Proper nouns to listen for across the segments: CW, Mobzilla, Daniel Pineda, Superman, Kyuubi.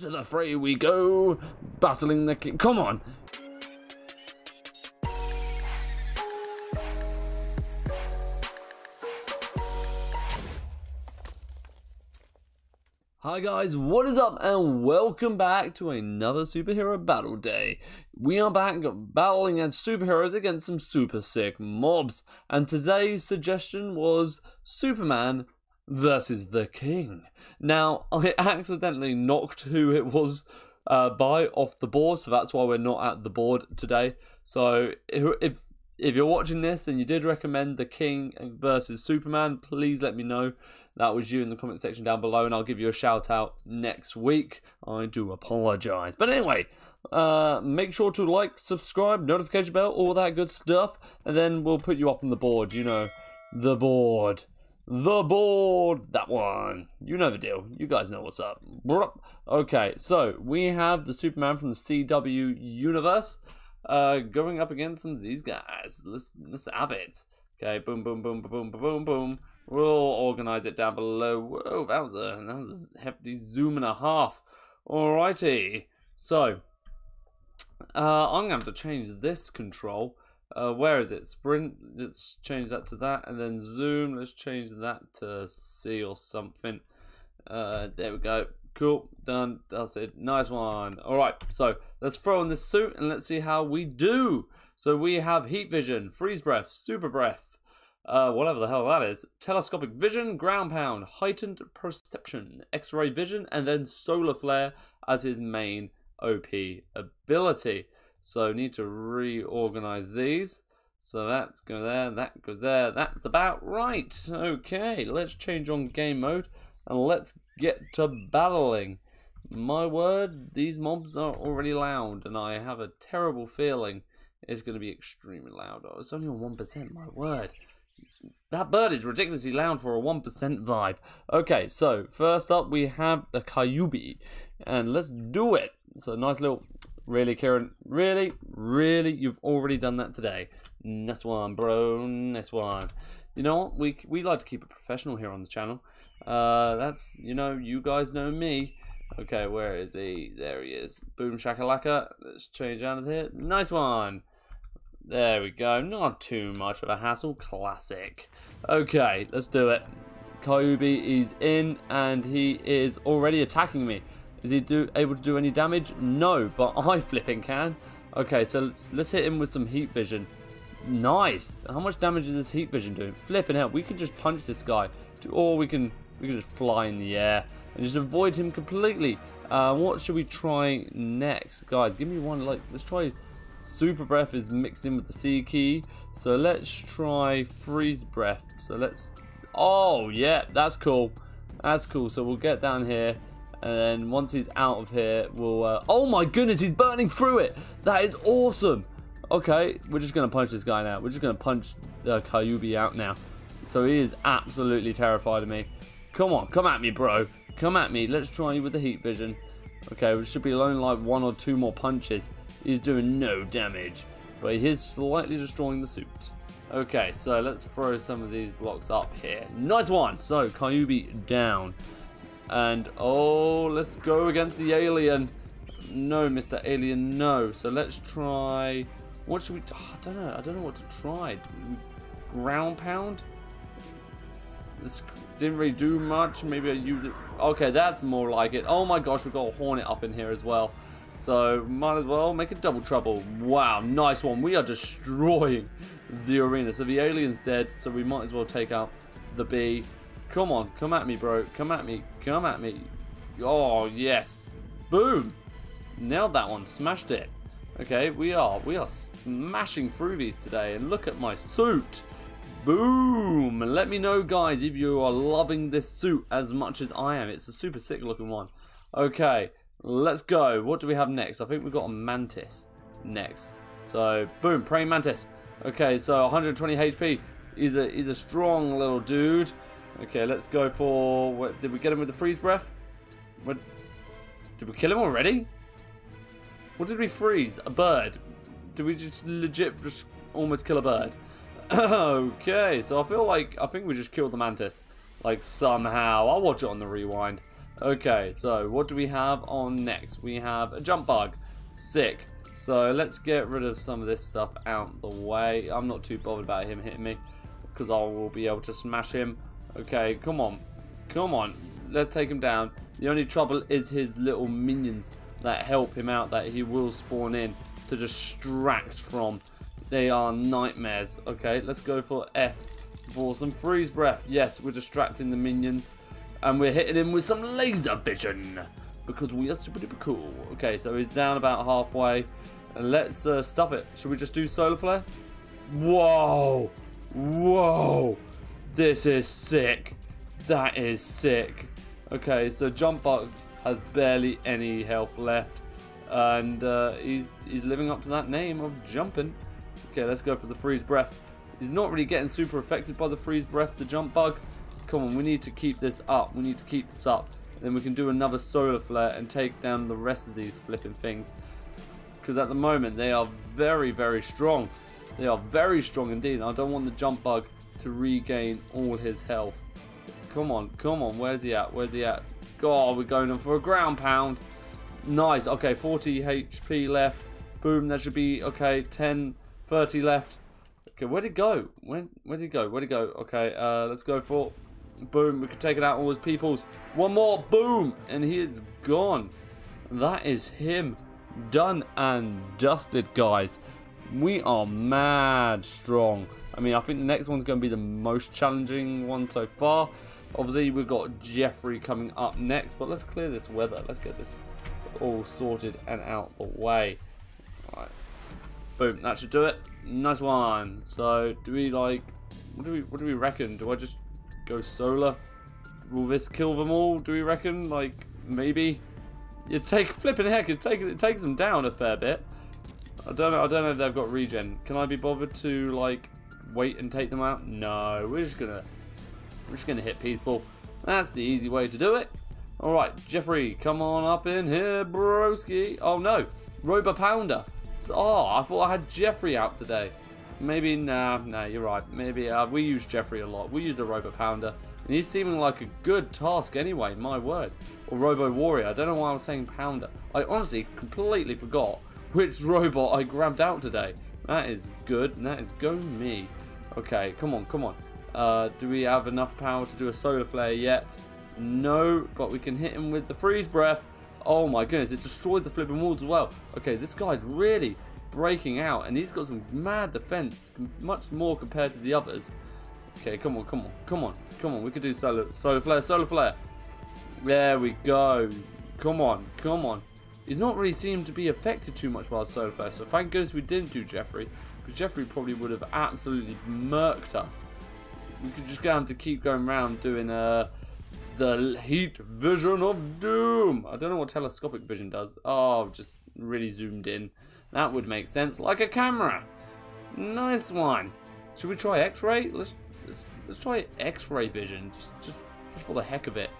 to the fray we go, battling the king. Come on. Hi guys, what is up and welcome back to another superhero battle day. We are back battling as superheroes against some super sick mobs, and today's suggestion was Superman versus the King. Now, I accidentally knocked who it was by off the board, so that's why we're not at the board today. So if you're watching this and you did recommend the King versus Superman, please let me know that was you in the comment section down below, and I'll give you a shout out next week. I do apologize. But anyway, make sure to like, subscribe, notification bell, all that good stuff, and then we'll put you up on the board. You know, the board. The board. That one. You know the deal. You guys know what's up. Okay, so we have the Superman from the CW universe going up against some of these guys. Let's have it. Okay, boom, boom, boom, boom, boom, boom, boom. We'll organize it down below. Whoa, that was a hefty zoom and a half. Alrighty. So, I'm going to have to change this control. Where is it? Sprint. Let's change that to that. And then zoom. Let's change that to C or something. There we go. Cool. Done. That's it. Nice one. Alright. So, let's throw on this suit and let's see how we do. So, we have heat vision, freeze breath, super breath. Whatever the hell that is. Telescopic vision, ground pound, heightened perception, x-ray vision, and then solar flare as his main OP ability. So need to reorganize these. So that's go there, that goes there. That's about right. Okay, let's change on game mode and let's get to battling. My word, these mobs are already loud and I have a terrible feeling it's going to be extremely loud. Oh, it's only on 1%, my word. That bird is ridiculously loud for a 1% vibe. Okay, so first up we have the Kyuubi, and let's do it. So nice little, really, Kieran, really, really, you've already done that today. Nice one, bro. Nice one. You know what? We like to keep it professional here on the channel. That's, you know, you guys know me. Okay, where is he? There he is. Boom shakalaka. Let's change out of here. Nice one. There we go, not too much of a hassle, classic. Okay, let's do it. Kyuubi is in and he is already attacking me. Is he able to do any damage? No, but I flipping can. Okay, so let's hit him with some heat vision. Nice. How much damage is this heat vision doing? Flipping hell, we can just punch this guy, or we can just fly in the air and just avoid him completely. What should we try next? Guys, give me one, like, let's try... Super breath is mixed in with the C key, so let's try freeze breath. So let's, oh yeah, that's cool, that's cool. So we'll get down here, and then once he's out of here, we'll oh my goodness, he's burning through it. That is awesome. Okay, we're just gonna punch this guy now. We're just gonna punch the Kyuubi out now. So he is absolutely terrified of me. Come on, come at me, bro, come at me. Let's try you with the heat vision. Okay, we should be alone like one or two more punches. He's doing no damage, but he is slightly destroying the suit. Okay, so let's throw some of these blocks up here. Nice one! So, Kyuubi down. And, oh, let's go against the alien. No, Mr. Alien, no. So let's try... What should we... Oh, I don't know what to try. Ground pound? This didn't really do much. Maybe I used it... Okay, that's more like it. Oh my gosh, we've got a Hornet up in here as well. So, might as well make it double trouble. Wow, nice one. We are destroying the arena. So, the alien's dead, so we might as well take out the bee. Come on, come at me, bro. Come at me. Come at me. Oh, yes. Boom. Nailed that one. Smashed it. Okay, we are smashing through these today. And look at my suit. Boom. Let me know, guys, if you are loving this suit as much as I am. It's a super sick looking one. Okay. Let's go. What do we have next? I think we've got a mantis next. So, boom, praying mantis. Okay, so 120 HP. He's a strong little dude. Okay, let's go for... What, did we get him with the freeze breath? What, did we kill him already? What did we freeze? A bird. Did we just legit just almost kill a bird? Okay, so I feel like... I think we just killed the mantis. Like, somehow. I'll watch it on the rewind. Okay, so what do we have on next? We have a jump bug. Sick. So let's get rid of some of this stuff out the way. I'm not too bothered about him hitting me because I will be able to smash him. Okay, come on. Come on. Let's take him down. The only trouble is his little minions that help him out that he will spawn in to distract from. They are nightmares. Okay, let's go for F for some freeze breath. Yes, we're distracting the minions. And we're hitting him with some laser vision because we are super duper cool. Okay, so he's down about halfway. And let's stuff it. Should we just do solar flare? Whoa! Whoa! This is sick. That is sick. Okay, so Jump Bug has barely any health left. And he's living up to that name of jumping. Okay, let's go for the freeze breath. He's not really getting super affected by the freeze breath, the Jump Bug. Come on, we need to keep this up. We need to keep this up. Then we can do another solar flare and take down the rest of these flipping things. Because at the moment, they are very, very strong. They are very strong indeed. I don't want the Jump Bug to regain all his health. Come on, come on. Where's he at? Where's he at? God, we're going in for a ground pound. Nice. Okay, 40 HP left. Boom, that should be, okay, 10, 30 left. Okay, where'd he go? Where'd he go? Where'd he go? Okay, let's go for... Boom, we can take it out all his peoples. One more, boom, and he is gone. That is him. Done and dusted, guys. We are mad strong. I mean, I think the next one's going to be the most challenging one so far. Obviously, we've got Jeffrey coming up next, but let's clear this weather. Let's get this all sorted and out the way. All right. Boom, that should do it. Nice one. So, do we like... What do we reckon? Do I just... go solar? Will this kill them all? Do we reckon? Like, maybe. It's take flipping heck. It takes them down a fair bit. I don't know if they've got regen. Can I be bothered to like wait and take them out? No, we're just gonna hit peaceful. That's the easy way to do it. All right, Jeffrey, come on up in here, broski. Oh no, Robo Pounder. Oh, I thought I had Jeffrey out today. Maybe, nah, you're right. Maybe we use Jeffrey a lot. We use the Robo Pounder. And he's seeming like a good task anyway, my word. Or Robo Warrior. I don't know why I was saying Pounder. I honestly completely forgot which robot I grabbed out today. That is good. And that is go me. Okay, come on, come on. Do we have enough power to do a solar flare yet? No, but we can hit him with the freeze breath. Oh my goodness, it destroys the flipping walls as well. Okay, this guy's really... breaking out, and he's got some mad defense, much more compared to the others. Okay, come on, come on, come on, come on. We could do solar flare. There we go. Come on, come on. He's not really seemed to be affected too much by our solar flare, so thank goodness we didn't do Jeffrey, because Jeffrey probably would have absolutely murked us. We could just get him to keep going around doing the heat vision of doom. I don't know what telescopic vision does. Oh, just really zoomed in. That would make sense, like a camera. Nice one. Should we try X-ray? Let's try X-ray vision, just for the heck of it.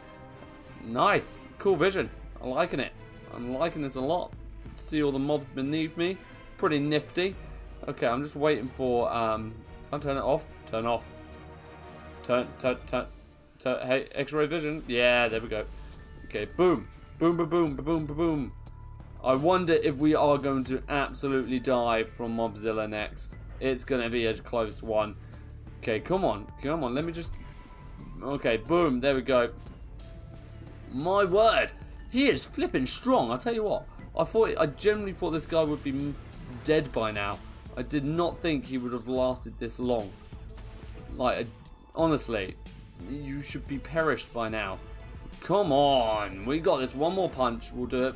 Nice, cool vision. I'm liking it. I'm liking this a lot. See all the mobs beneath me. Pretty nifty. Okay, I'm just waiting for. I'll turn it off. Turn off. Turn. Hey, X-ray vision. Yeah, there we go. Okay, boom, boom, boom, boom, boom, boom, boom. I wonder if we are going to absolutely die from Mobzilla next. It's going to be a close one. Okay, come on. Come on, let me just... Okay, boom. There we go. My word. He is flipping strong. I'll tell you what. I generally thought this guy would be dead by now. I did not think he would have lasted this long. Like, honestly, you should be perished by now. Come on. We got this. One more punch. We'll do it.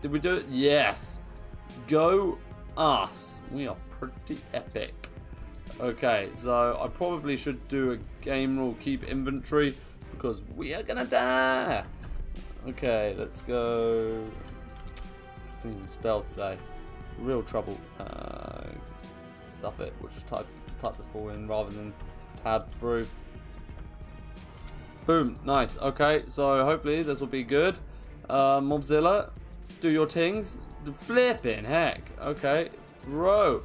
Did we do it? Yes. Go us. We are pretty epic. Okay, so I probably should do a game rule keep inventory because we are gonna die. Okay, let's go. I can't even spell today. It's real trouble. Stuff it. We'll just type the 4 in rather than tab through. Boom. Nice. Okay, so hopefully this will be good. Mobzilla. Do your things. Flipping heck. Okay. Bro.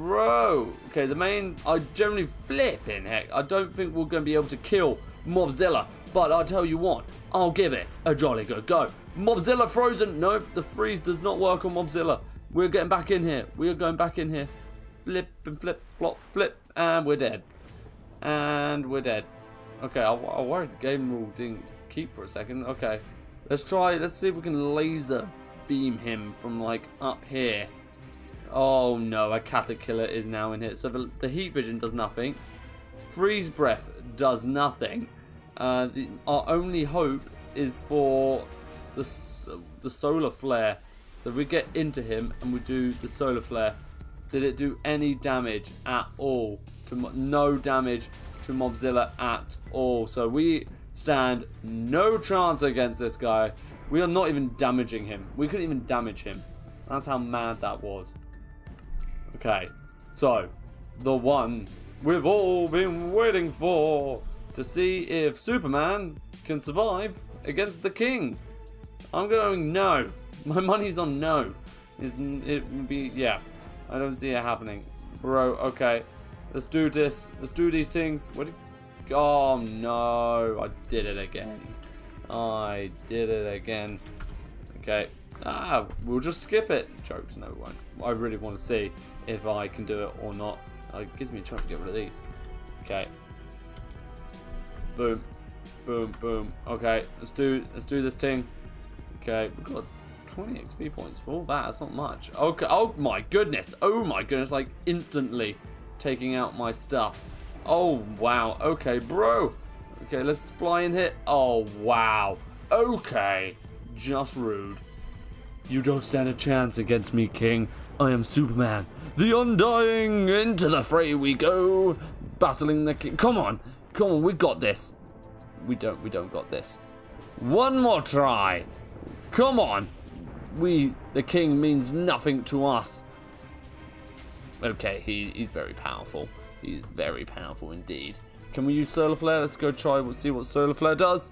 Okay, the main... I generally flipping heck. I don't think we're going to be able to kill Mobzilla but I'll tell you what, I'll give it a jolly good go. Mobzilla frozen. No, the freeze does not work on Mobzilla. We're getting back in here. We are going back in here. Flip and flip, flop, flip, and we're dead. And we're dead. Okay, I worried the game rule didn't keep for a second. Okay, let's try. Let's see if we can laser beam him from like up here. Oh no, a caterpillar is now in here. So the heat vision does nothing. Freeze breath does nothing. Our only hope is for the solar flare. So if we get into him and we do the solar flare, did it do any damage at all? No damage to Mobzilla at all. So we stand no chance against this guy. We are not even damaging him. We couldn't even damage him. That's how mad that was. Okay, so the one we've all been waiting for, to see if Superman can survive against the king. I'm going no. My money's on no. It would be, yeah. I don't see it happening. Bro, okay. Let's do this. Let's do these things. What? Oh, no. I did it again. I did it again. Okay. Ah, we'll just skip it. Jokes, no one. I really want to see if I can do it or not. It gives me a chance to get rid of these. Okay. Boom, boom, boom. Okay, let's do this thing. Okay, we've got 20 XP points for all that. That's not much. Okay. Oh my goodness. Oh my goodness. Like instantly taking out my stuff. Oh wow. Okay, bro. Okay, let's fly in here. Oh wow. Okay. Just rude. You don't stand a chance against me, King. I am Superman, the Undying. Into the fray we go, battling the king. Come on. Come on, we got this. We don't got this. One more try. Come on. The king means nothing to us. Okay, he's very powerful. He's very powerful indeed. Can we use solar flare? Let's go try and see what solar flare does.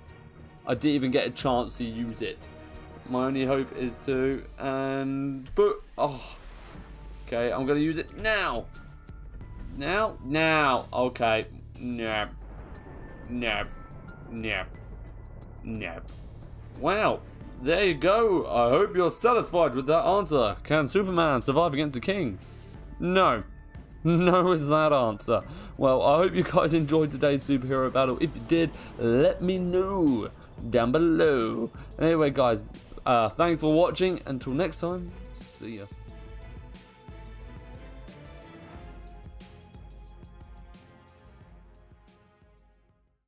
I didn't even get a chance to use it. My only hope is to, and boot. Oh, okay. I'm gonna use it now. Now. Okay. No. No. No. No. Wow. There you go. I hope you're satisfied with that answer. Can Superman survive against the king? No. No is that answer. Well, I hope you guys enjoyed today's superhero battle. If you did, let me know down below. Anyway, guys, thanks for watching. Until next time, see ya.